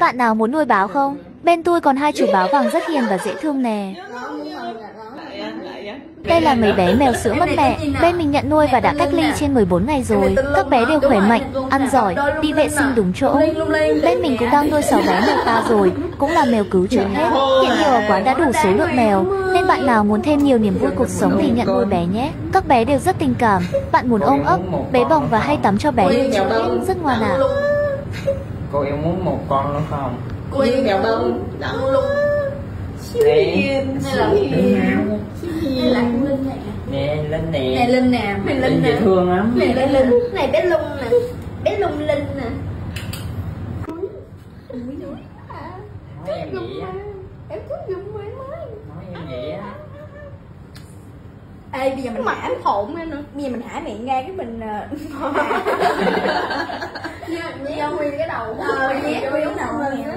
Có bạn nào muốn nuôi báo không? Bên tôi còn hai chú báo vàng rất hiền và dễ thương nè. Đây là mấy bé mèo sữa mất mẹ. Bên mình nhận nuôi và đã cách ly trên 14 ngày rồi. Các bé đều khỏe mạnh, ăn giỏi, đi vệ sinh đúng chỗ. Bên mình cũng đang nuôi 6 bé mèo ta rồi, cũng là mèo cứu trợ hết. Hiện nhiều ở quán đã đủ số lượng mèo, nên bạn nào muốn thêm nhiều niềm vui cuộc sống thì nhận nuôi bé nhé. Các bé đều rất tình cảm. Bạn muốn ôm ấp, bế bỏng và hay tắm cho bé lên chỗ hết, rất ngoan ạ. Cô em muốn một con nữa không? Cô yêu mèo đông, đắng luôn. Này Linh nè, Linh dễ thương lắm. Này Linh, này bé Lung nè, bé Lung Linh nè. Em cũng dùng máy mới. Nói vậy á. Ê bây giờ mình hả thộn nữa. Bây giờ mình hả miệng ra cái mình do nguyên cái đầu. Nguyên cái đầu.